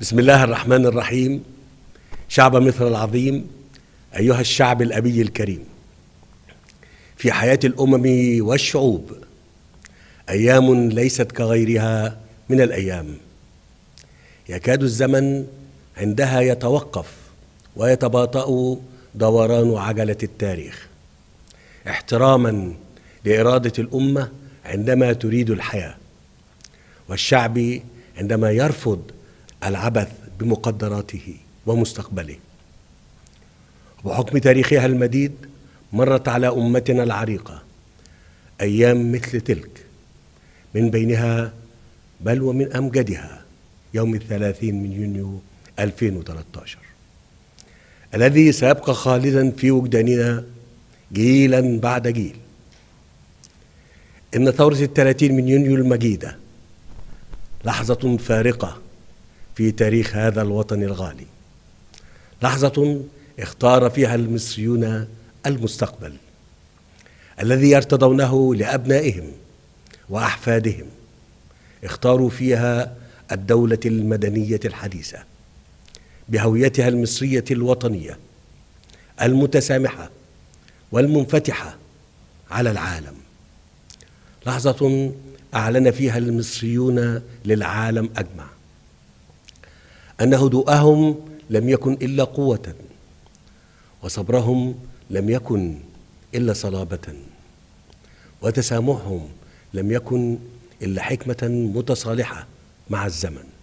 بسم الله الرحمن الرحيم. شعب مصر العظيم، أيها الشعب الأبي الكريم، في حياة الأمم والشعوب أيام ليست كغيرها من الأيام، يكاد الزمن عندها يتوقف ويتباطأ دوران عجلة التاريخ، احتراما لإرادة الأمة عندما تريد الحياة، والشعب عندما يرفض العبث بمقدراته ومستقبله. وحكم تاريخها المديد مرت على أمتنا العريقة أيام مثل تلك، من بينها بل ومن أمجدها يوم 30 يونيو 2013، الذي سيبقى خالدا في وجداننا جيلا بعد جيل. إن ثورة 30 يونيو المجيدة لحظة فارقة في تاريخ هذا الوطن الغالي، لحظة اختار فيها المصريون المستقبل الذي يرتضونه لأبنائهم وأحفادهم، اختاروا فيها الدولة المدنية الحديثة بهويتها المصرية الوطنية المتسامحة والمنفتحة على العالم، لحظة أعلن فيها المصريون للعالم أجمع أن هدوءهم لم يكن إلا قوة، وصبرهم لم يكن إلا صلابة، وتسامحهم لم يكن إلا حكمة متصالحة مع الزمن.